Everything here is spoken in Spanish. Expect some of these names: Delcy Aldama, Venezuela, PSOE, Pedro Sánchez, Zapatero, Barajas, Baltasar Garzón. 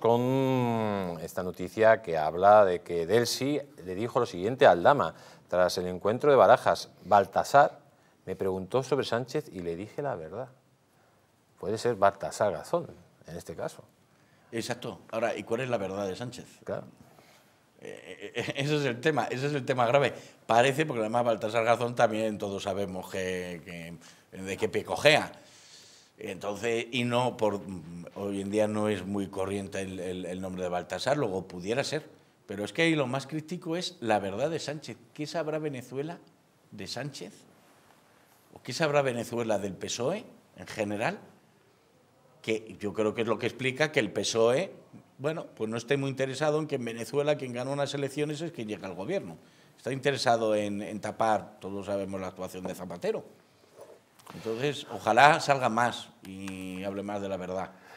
con esta noticia que habla de que Delcy le dijo lo siguiente a Aldama tras el encuentro de Barajas: Baltasar me preguntó sobre Sánchez y le dije la verdad. Puede ser Baltasar Garzón en este caso. Exacto. Ahora, ¿y cuál es la verdad de Sánchez? Claro. Ese es el tema, ese es el tema grave. Parece, porque además Baltasar Garzón también todos sabemos de qué pie cojea. Entonces, y no, hoy en día no es muy corriente el nombre de Baltasar, luego pudiera ser. Pero es que ahí lo más crítico es la verdad de Sánchez. ¿Qué sabrá Venezuela de Sánchez? ¿O qué sabrá Venezuela del PSOE en general? Que yo creo que es lo que explica que el PSOE, bueno, pues no esté muy interesado en que en Venezuela quien gana unas elecciones es quien llega al gobierno. Está interesado en tapar, todos sabemos, la actuación de Zapatero. Entonces, ojalá salga más y hable más de la verdad.